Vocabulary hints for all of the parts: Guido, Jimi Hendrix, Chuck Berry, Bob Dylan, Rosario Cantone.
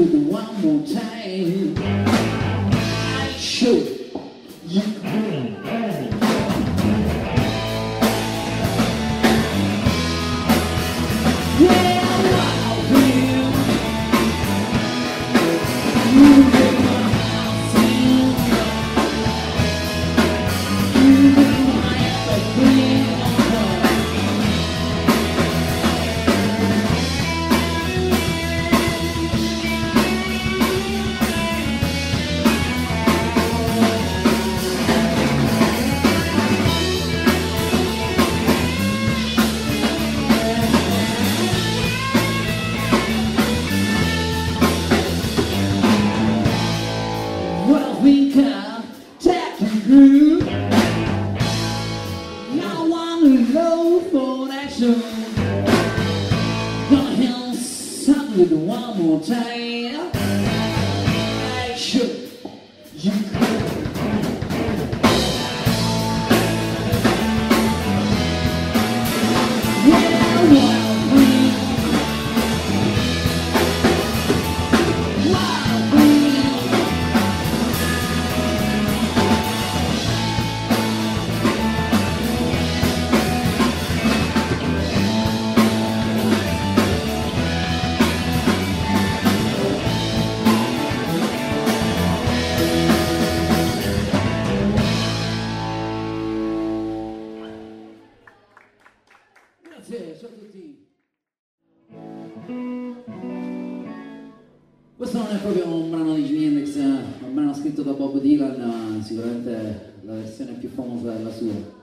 with me one more time. I'll show you good. One more time, I show you good. Ciao a tutti. Questo non è proprio un brano di Jimi Hendrix, è un brano scritto da Bob Dylan, sicuramente la versione più famosa della sua.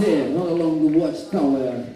there, not along the watchtower.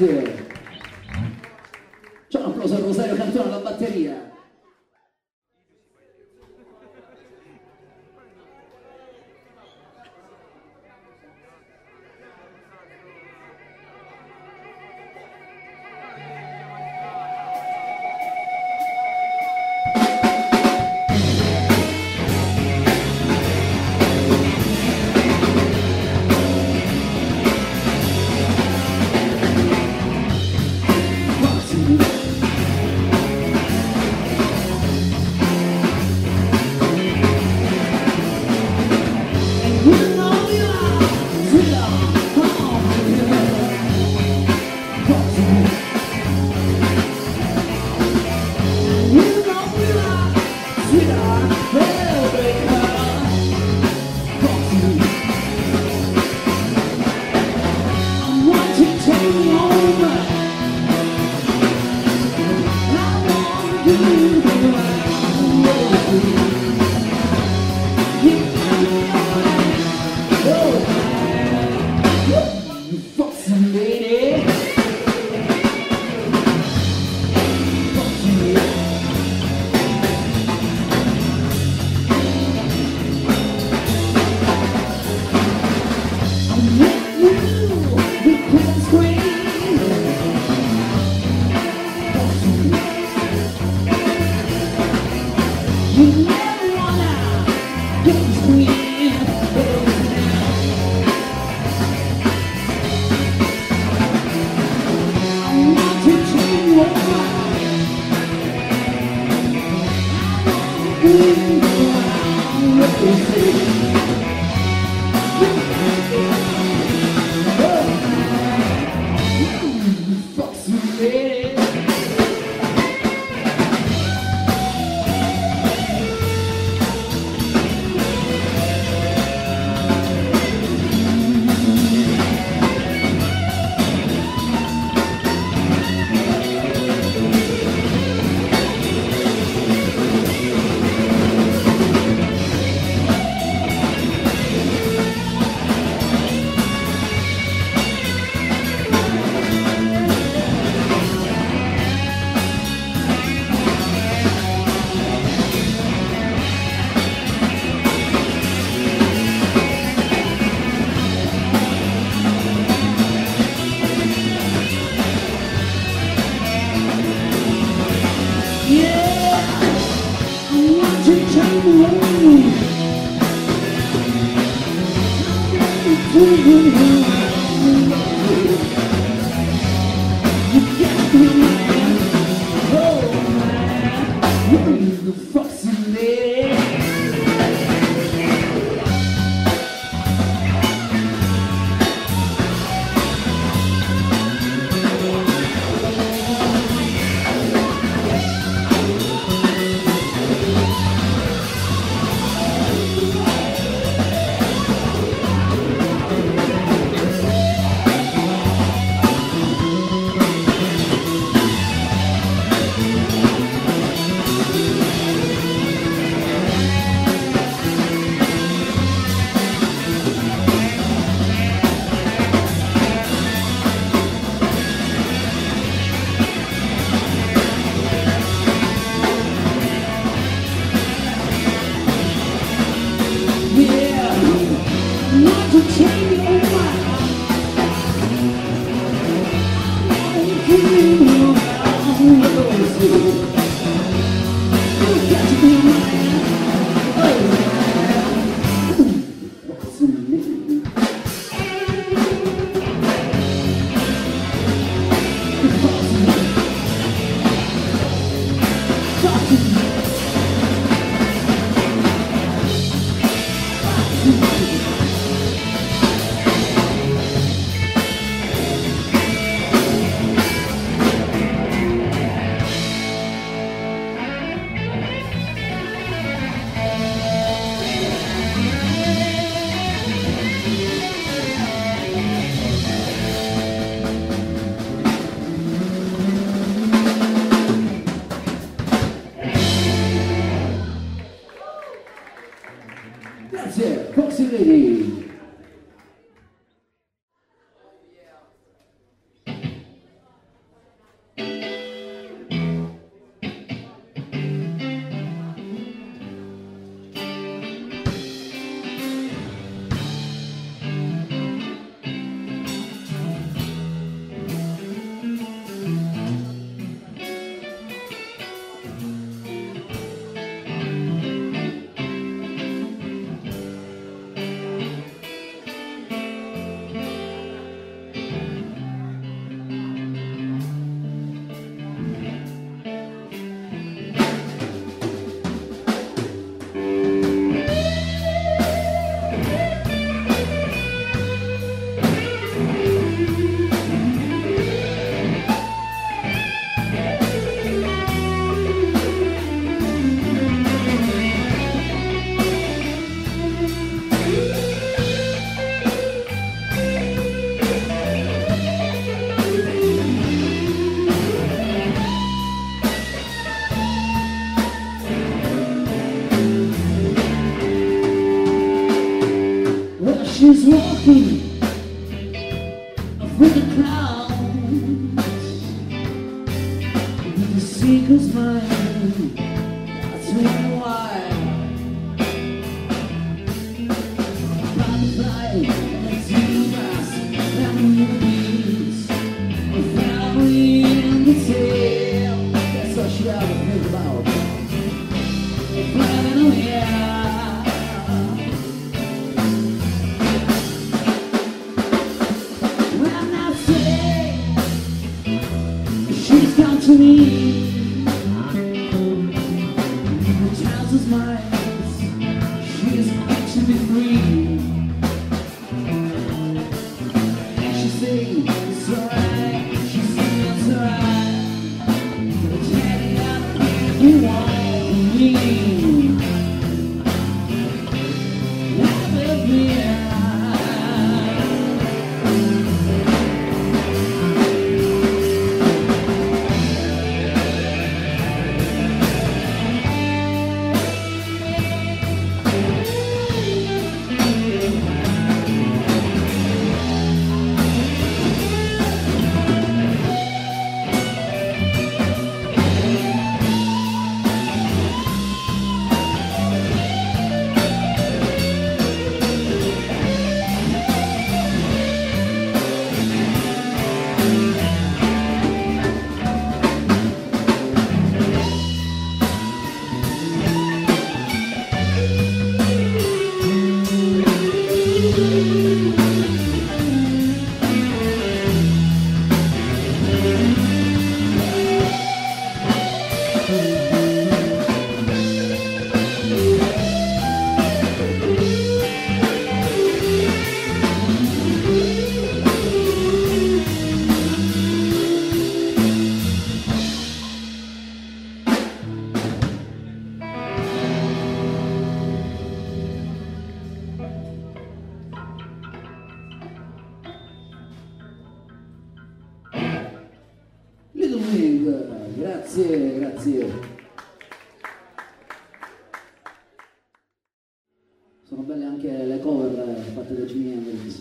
Grazie. Ciao, un applauso a Rosario Cantone alla batteria. She's walking with the clouds. With the seeker's mind, that's really wild. Butterfly and the zebras and the bees, a family in the tail. That's what she ever think about. We're climbing on the air. To me, the child's is mine. She is meant to be free. And she sings, it's alright. She sings, it's alright. But Jenny, I think you want me. Love me. Grazie, grazie. Sono belle anche le cover fatte da Jimi Hendrix.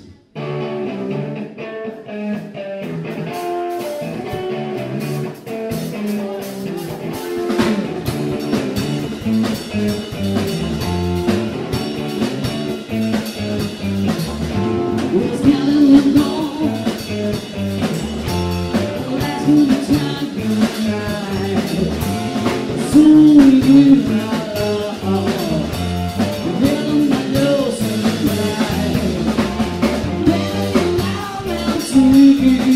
Thank you.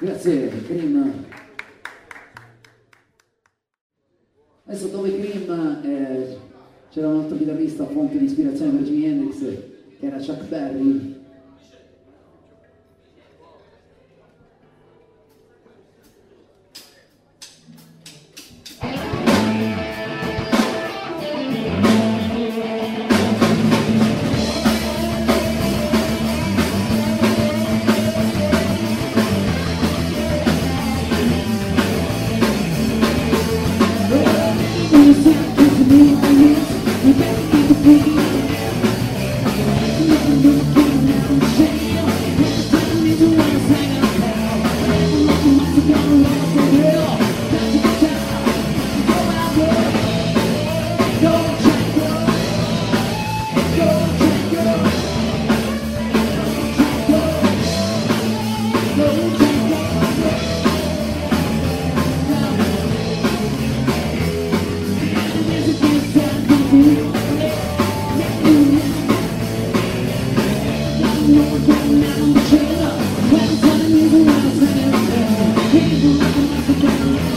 Grazie Krim. Adesso dove Krim c'era un altro chitarrista fonte di ispirazione per Jimi Hendrix, che era Chuck Berry. We'll be right back.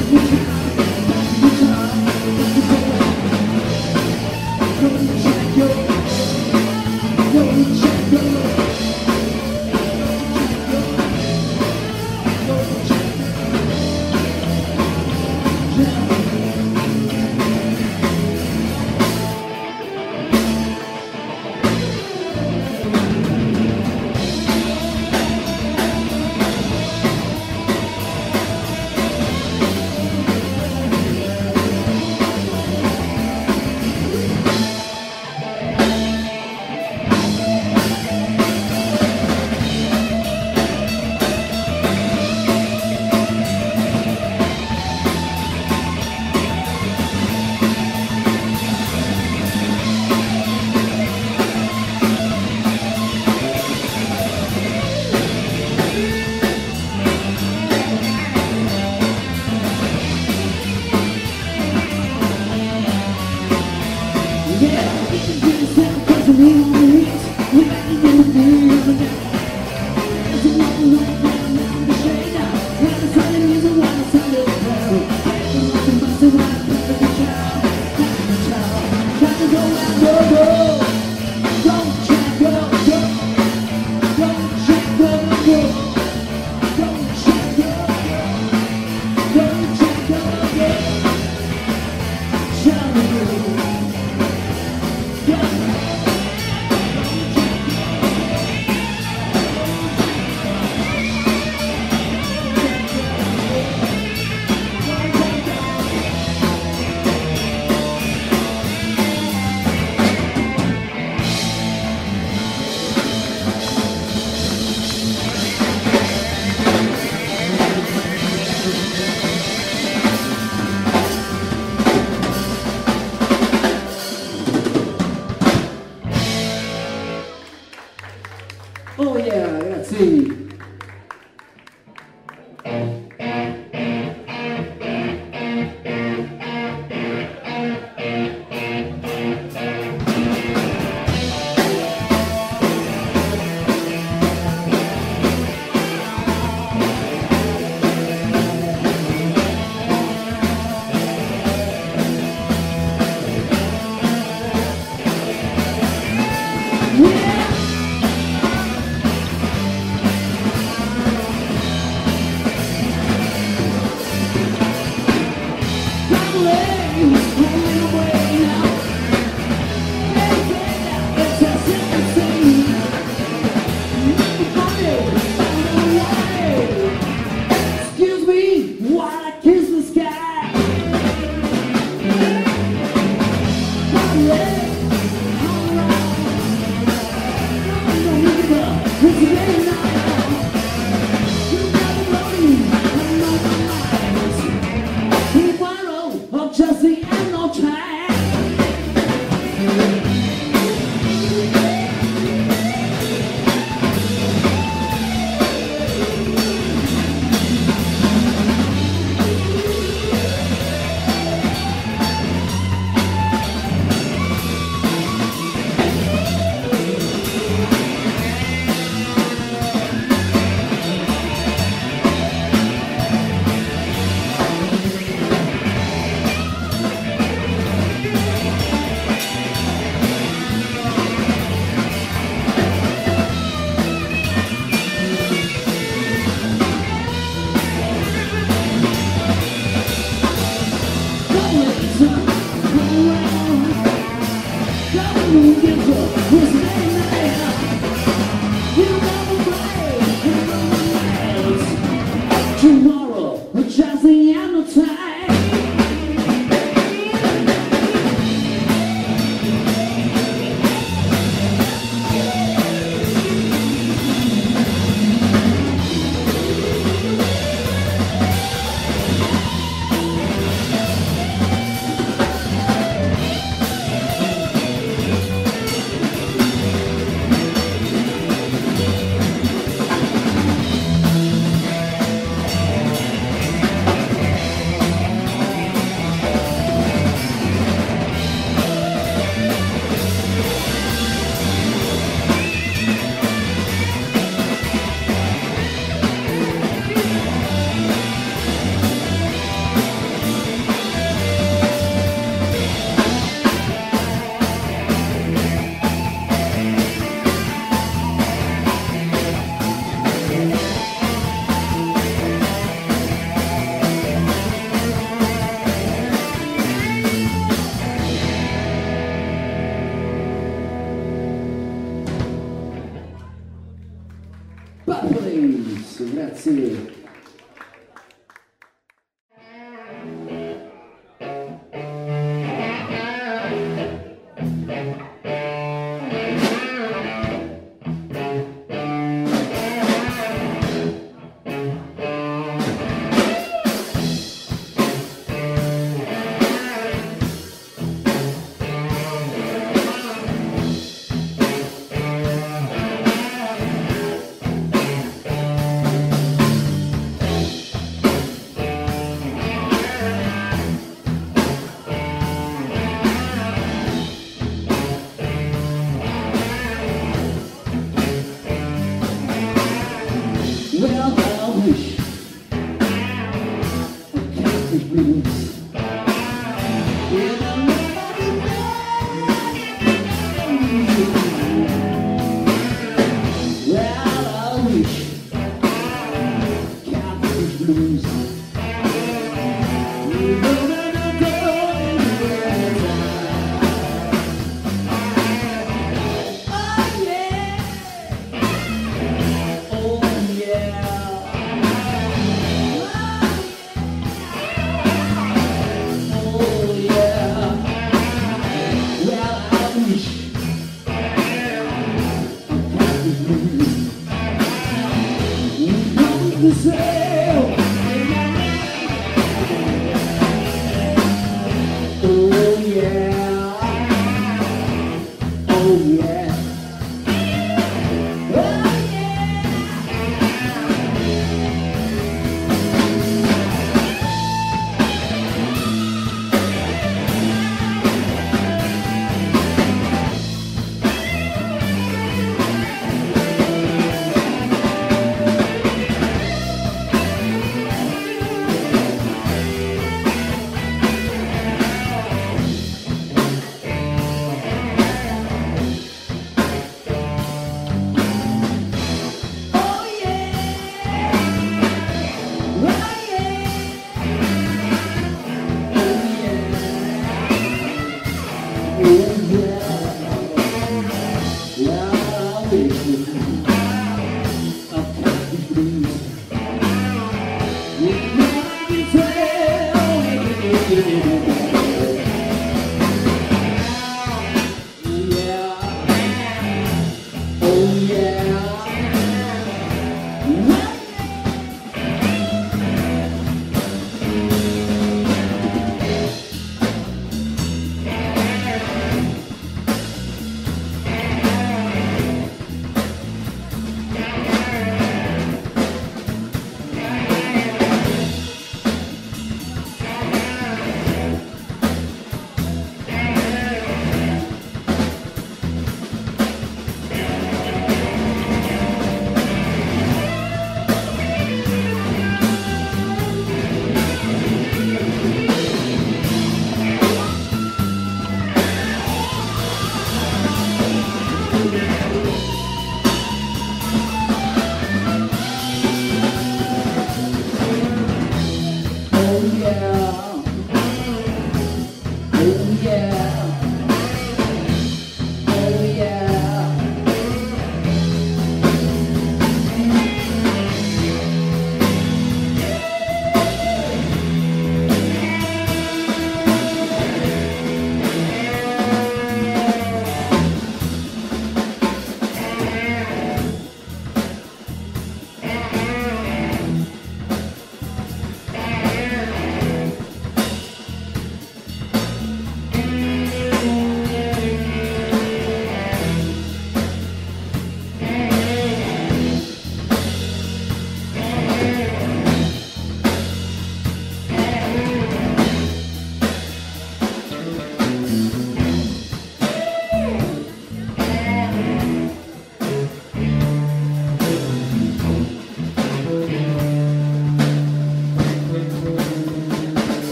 Siamo grazie.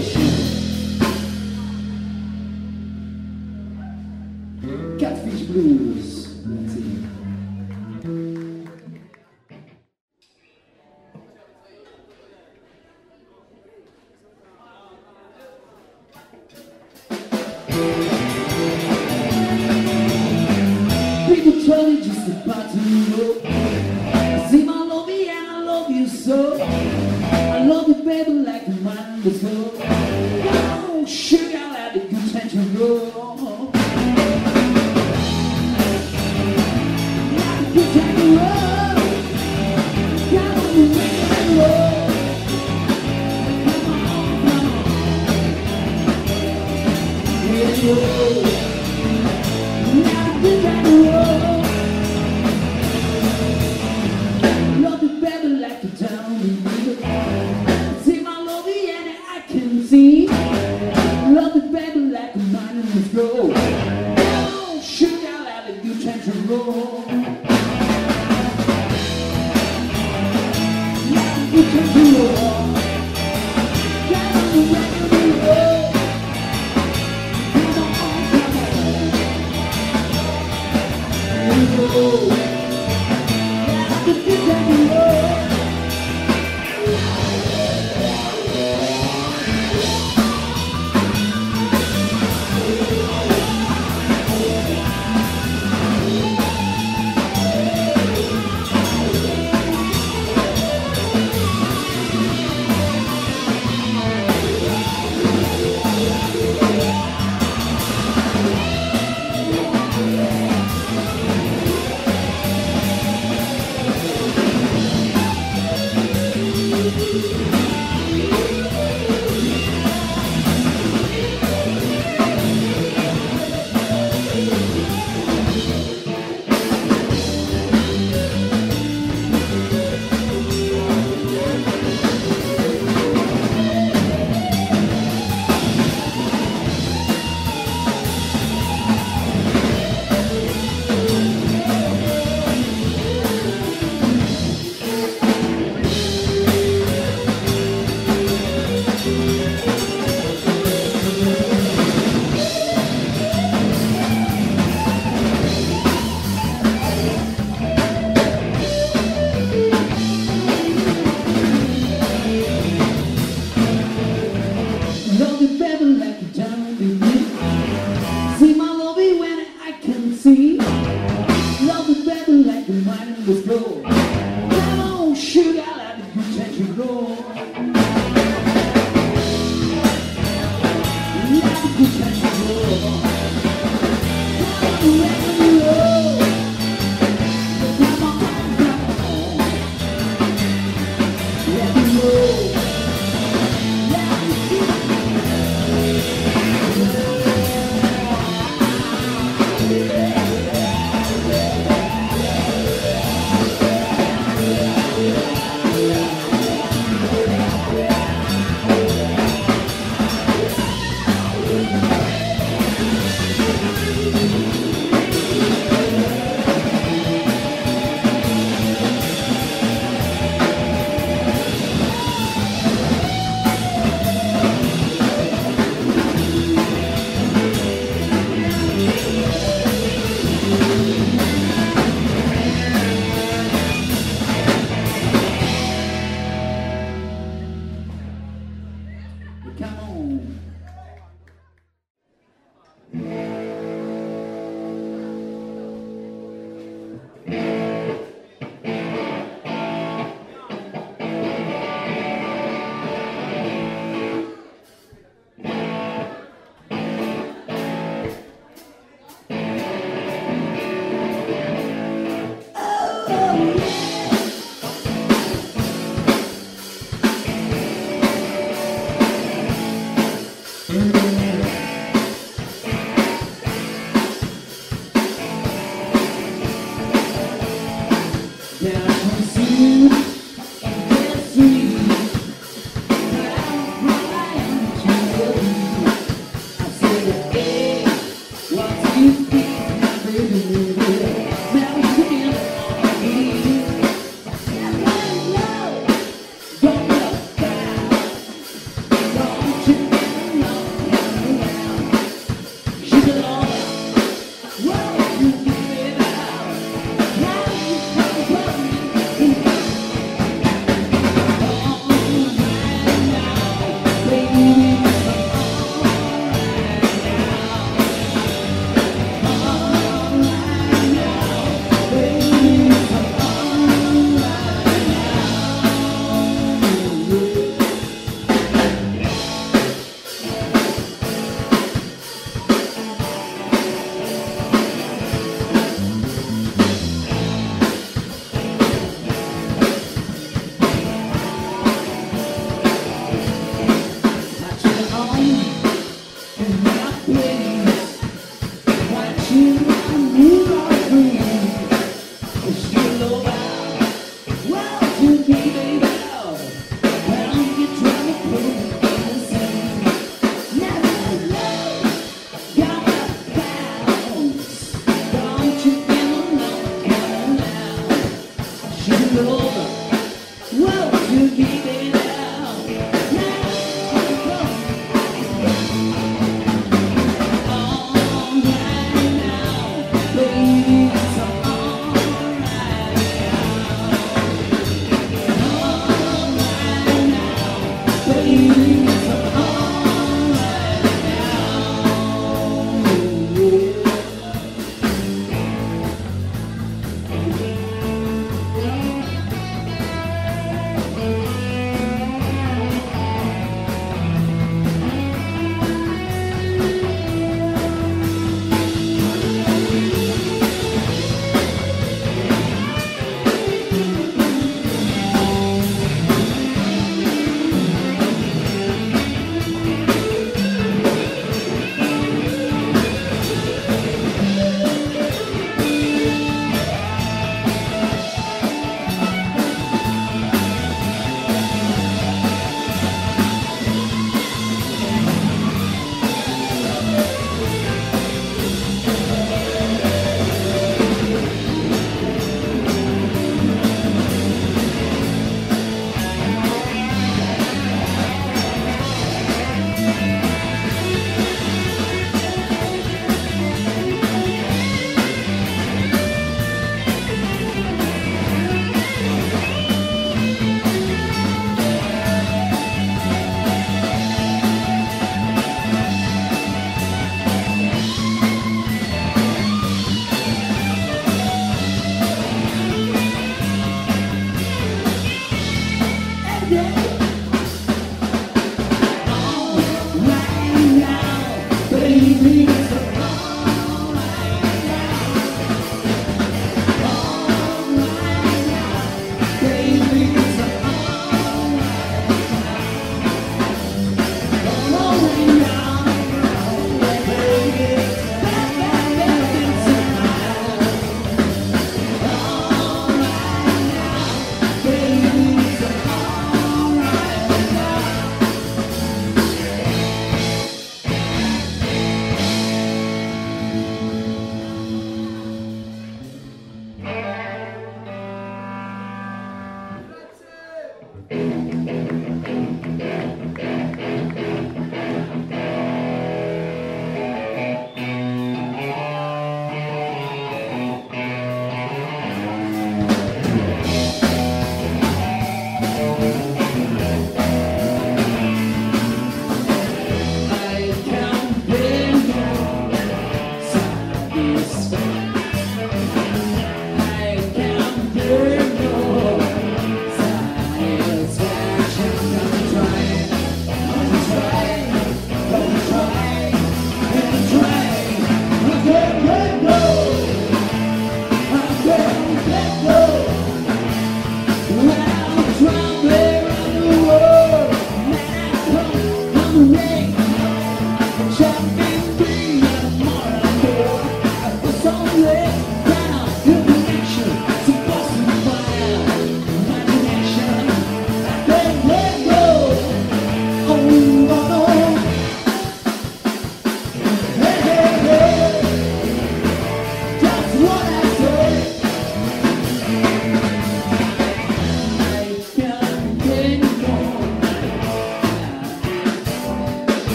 Catfish. Catfish Blues. Grazie. People try just to part you. See my love me and I love you so. I love you baby like a man before. Oh sugar, I'll have the good time to roll. Have a good time to roll. Got on the rhythm and roll. Come on, come on. Yeah, roll. Thank you.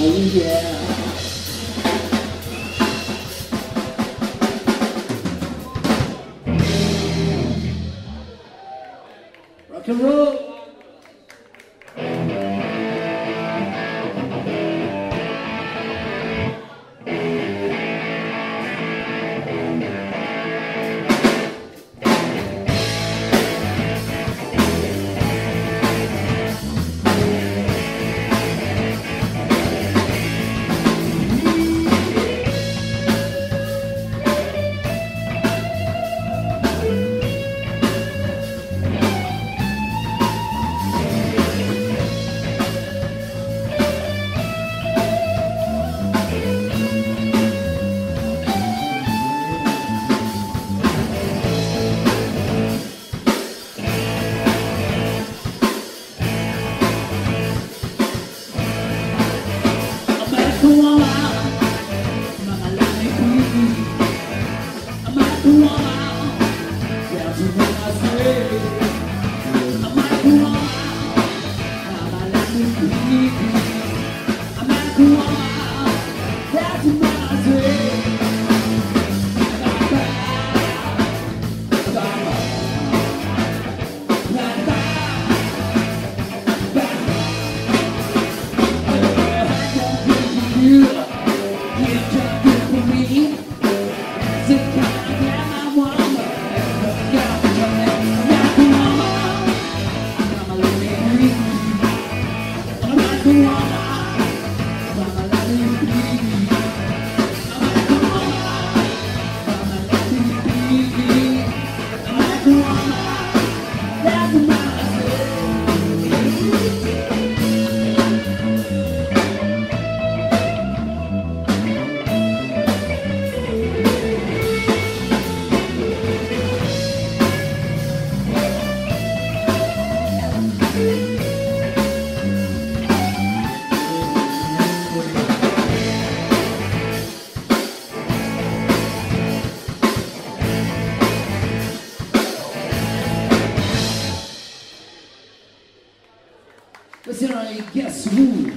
Oh yeah. Rock and roll. Questi erano i Guess Who.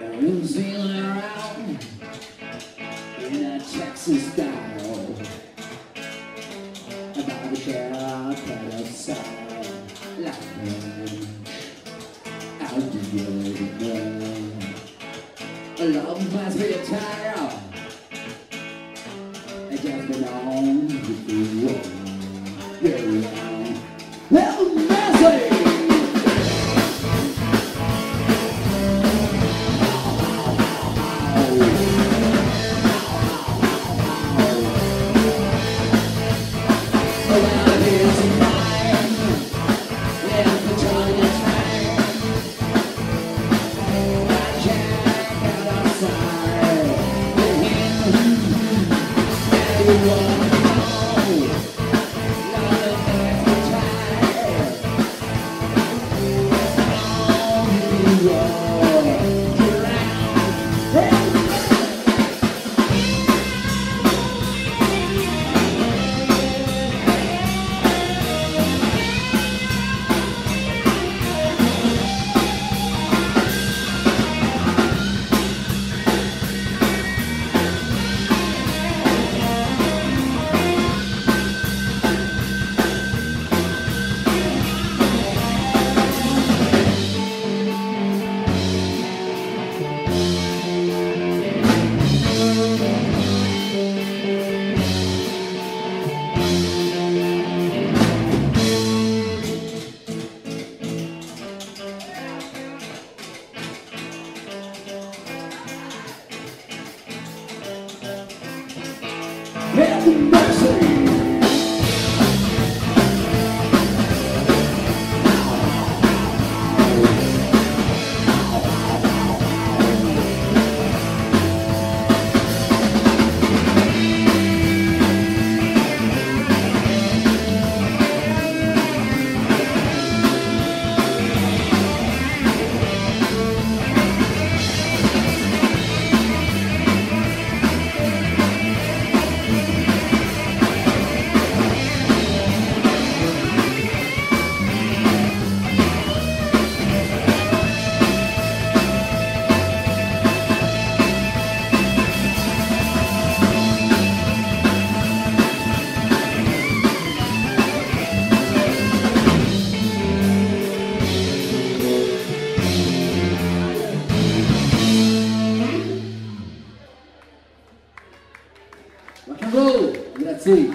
And we're sailing around in a Texas style, a barbershop out of sight, laughing. How do you know? Love must be a tire. I just belong with the world. Very long. Well, messy! Guido, grazie.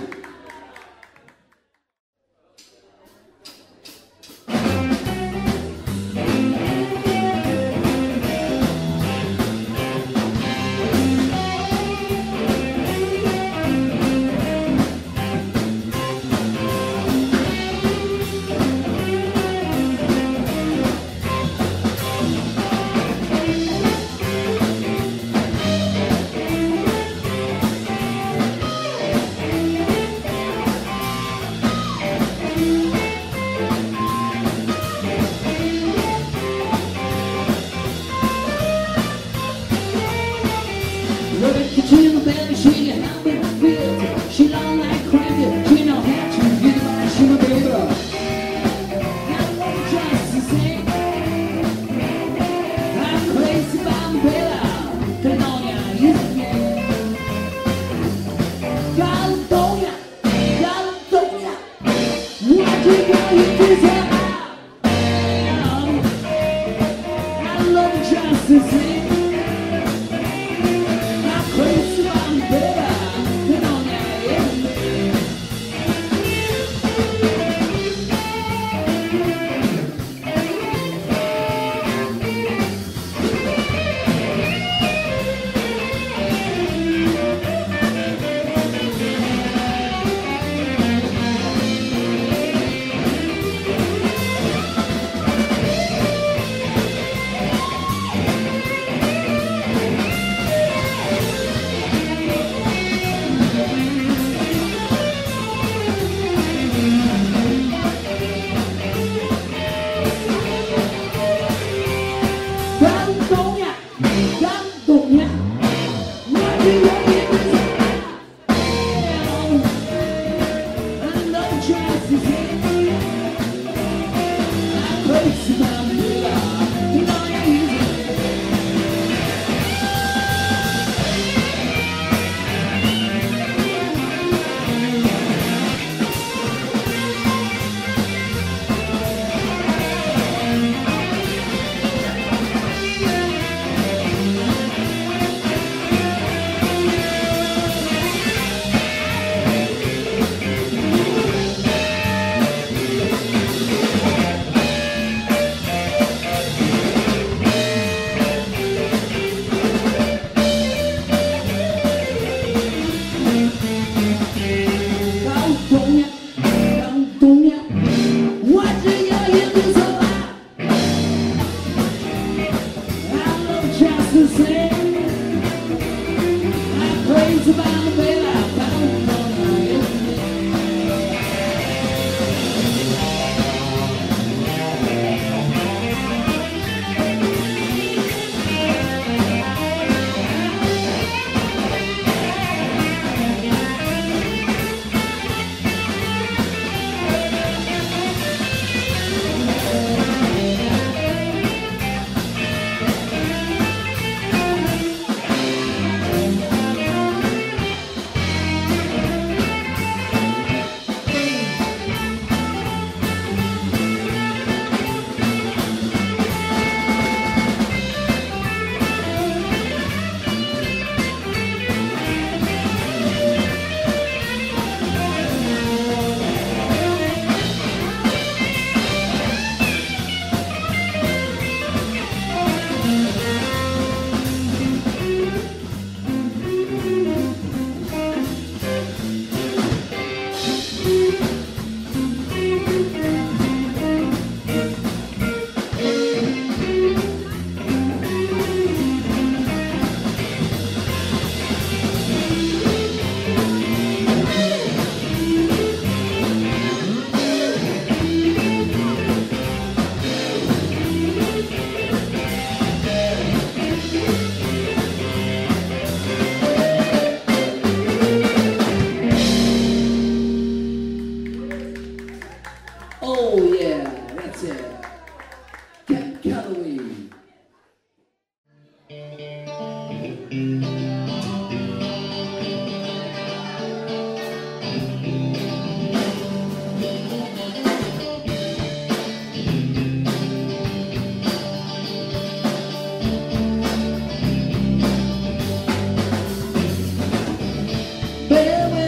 Baby.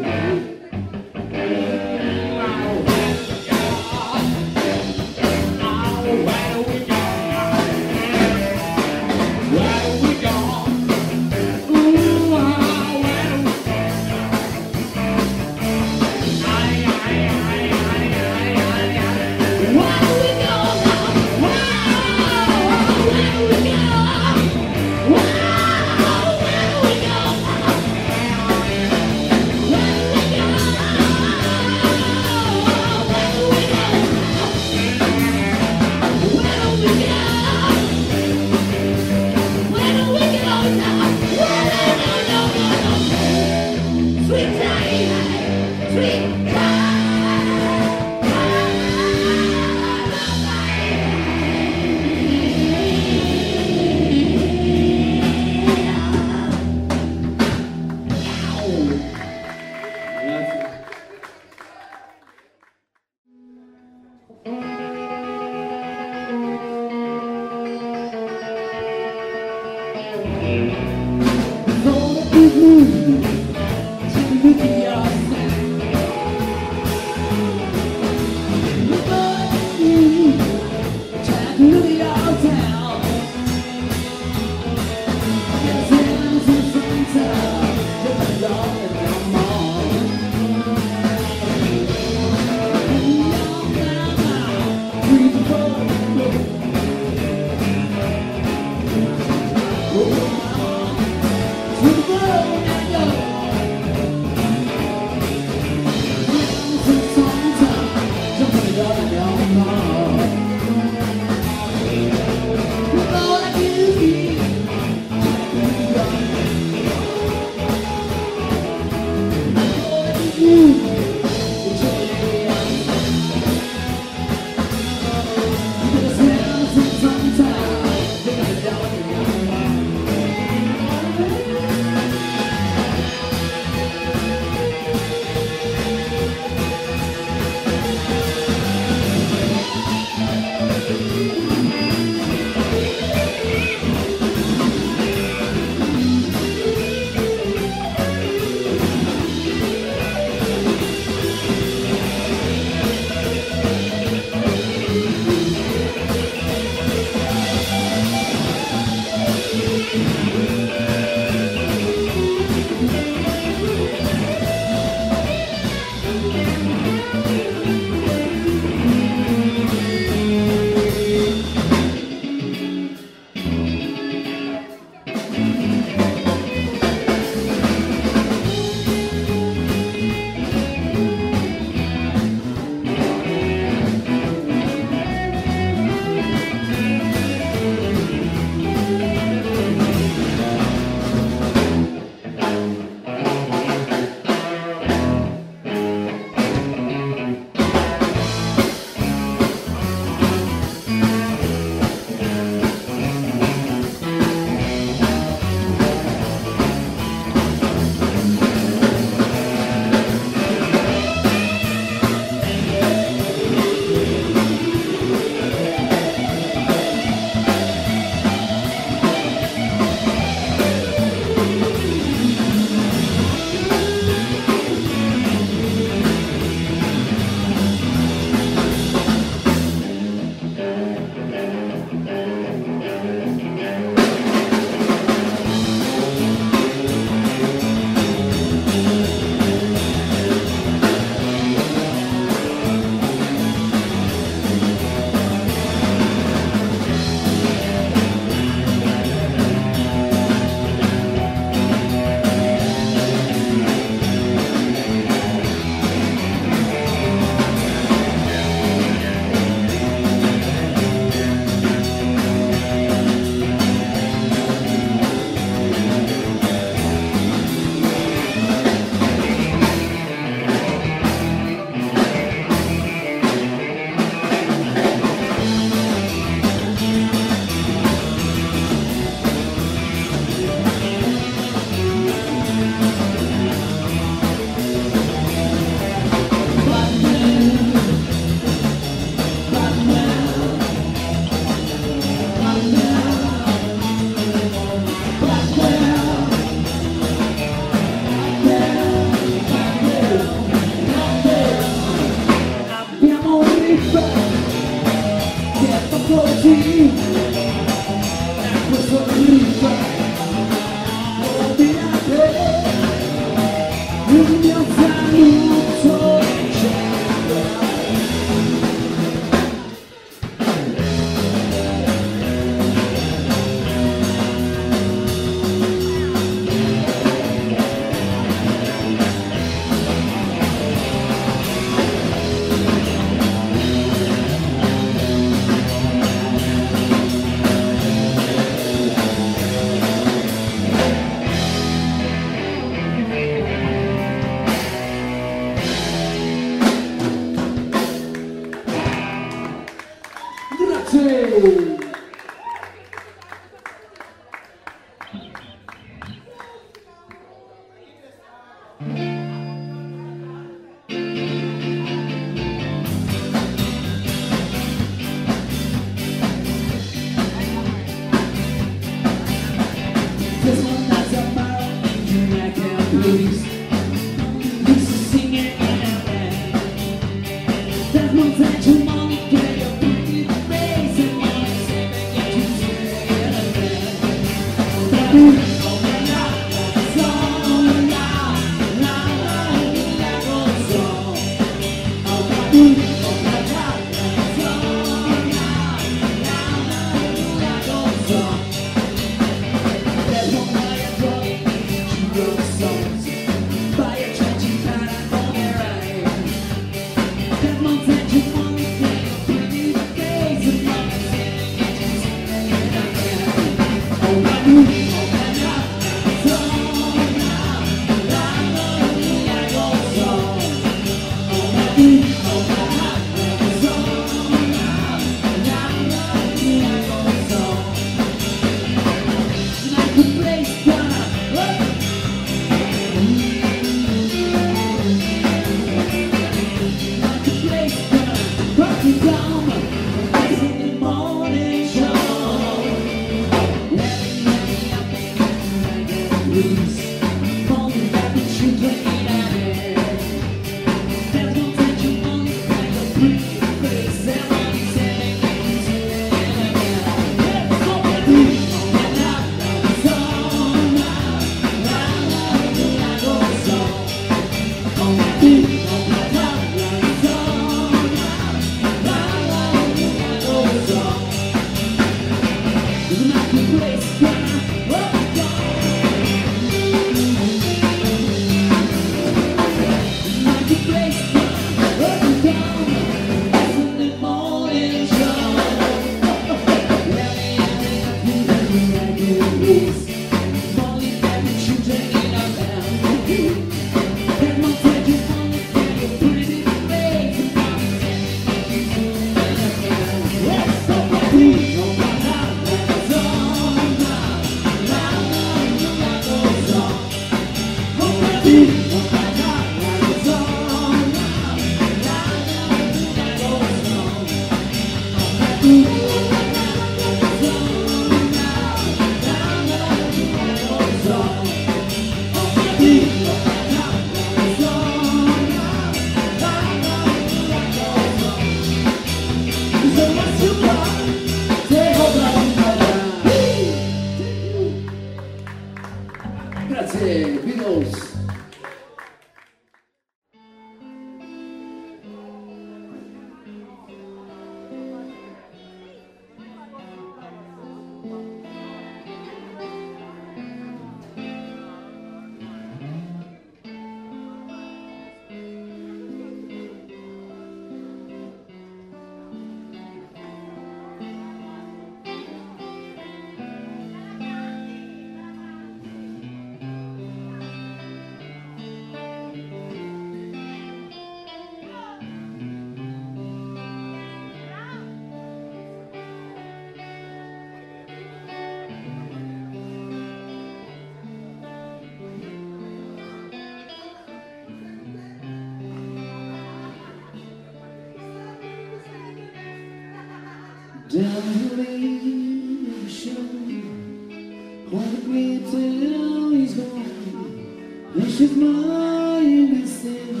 Down the ocean, what we do is gone. This is my missing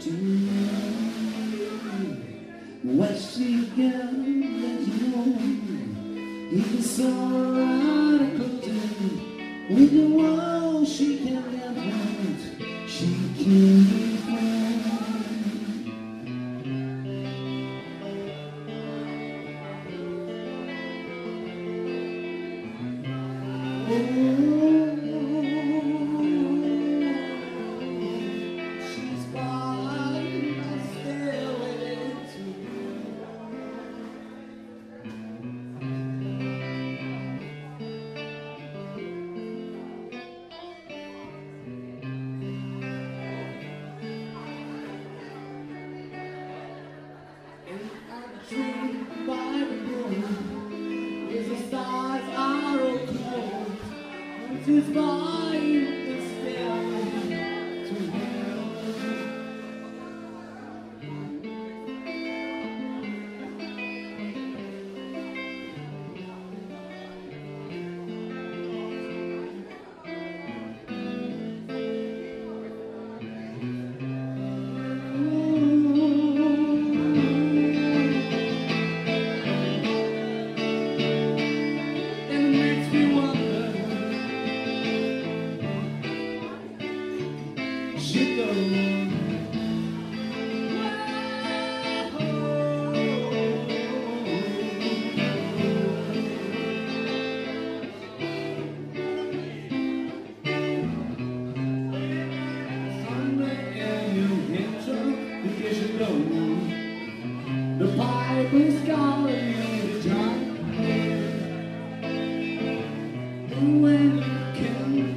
to me. What she got, that's wrong. If it's alright with you, with the world she can get right, she can be fine. She's fine, but still she's fine, but still too well. And it makes me wonder, she goes, Sunday and you hit her, because you know now the pipe is calling you to try. And when you can,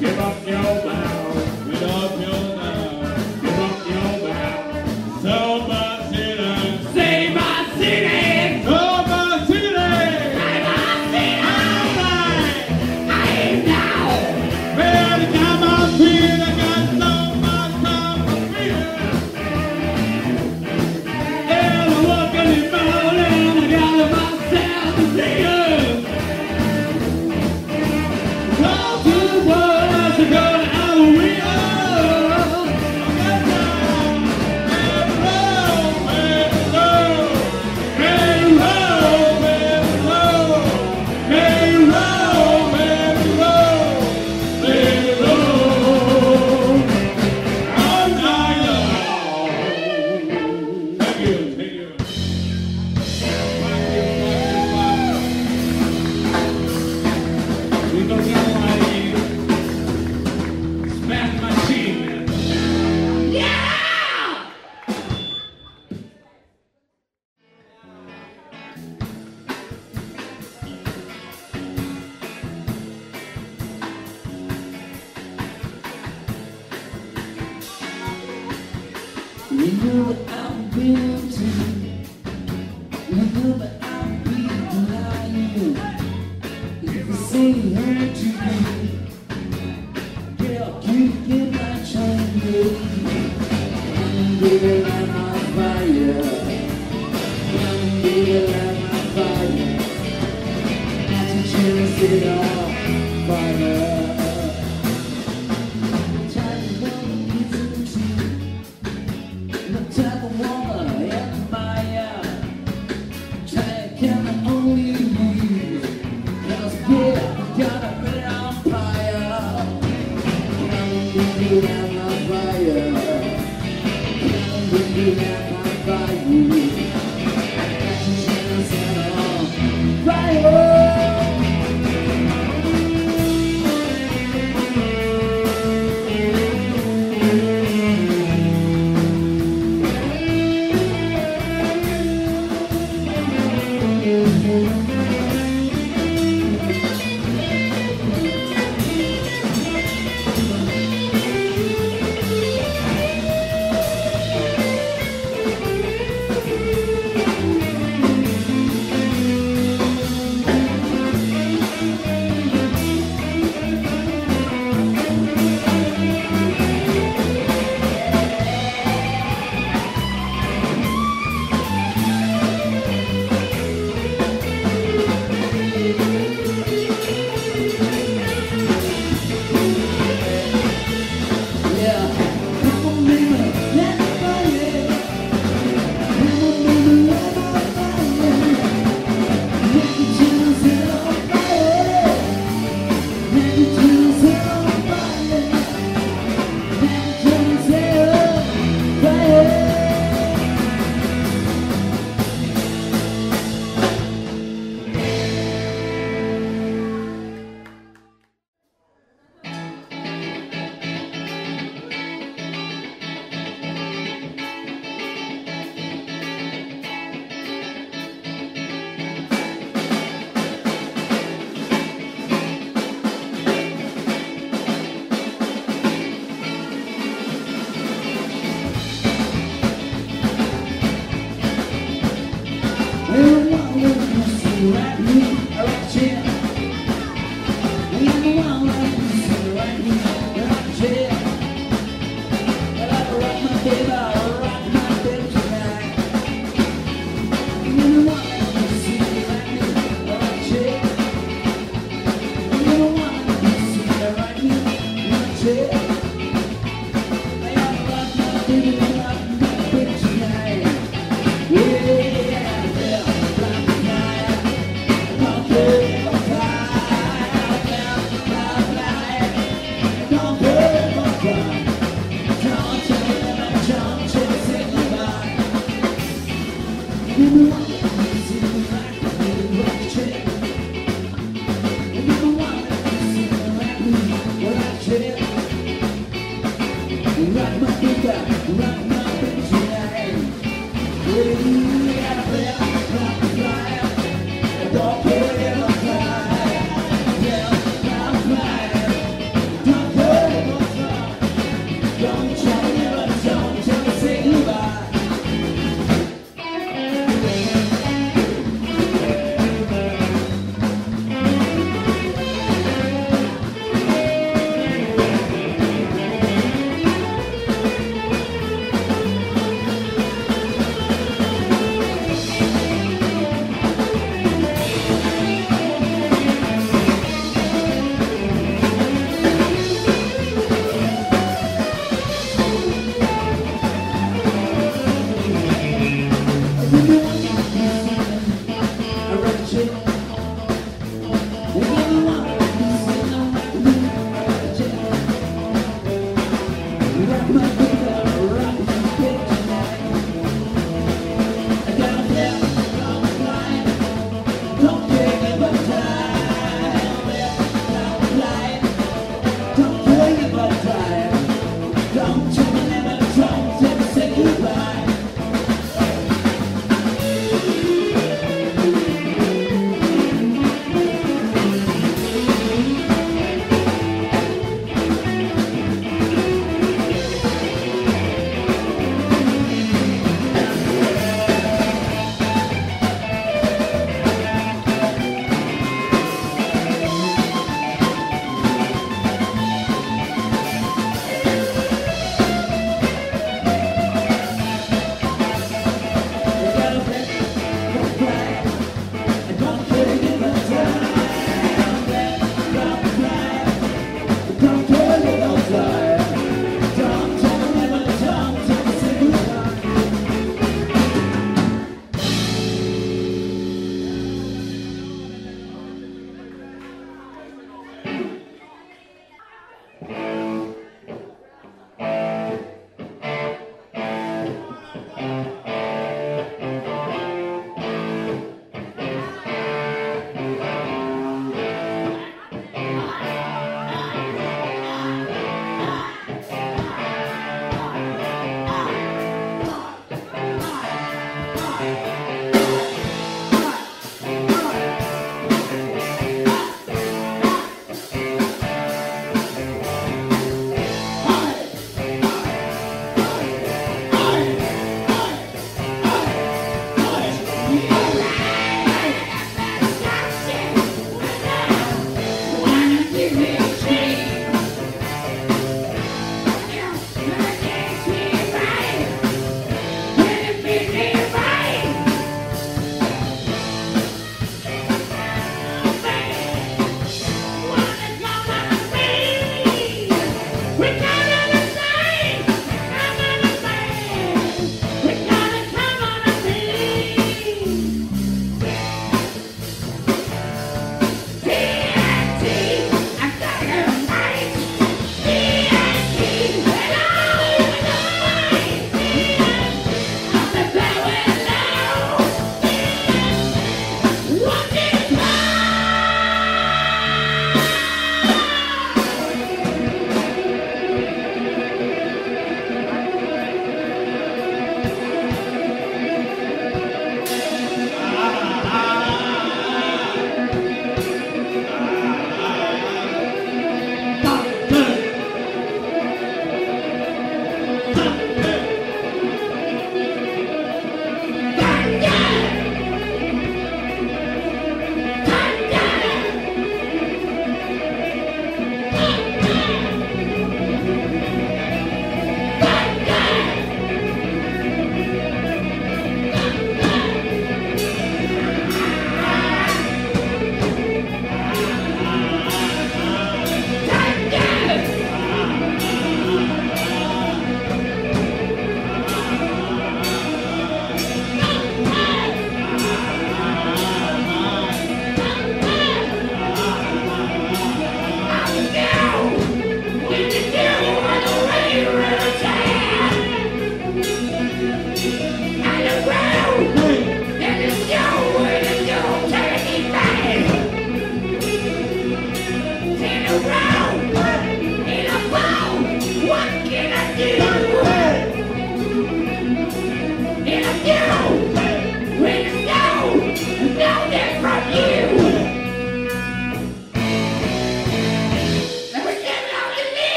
Give up. You know what I've been to. You know what I've been to lying. If you say you heard to me, girl, you get my chance. One day light my fire. One day light my fire. Not to chase it all, fire.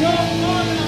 Your honor.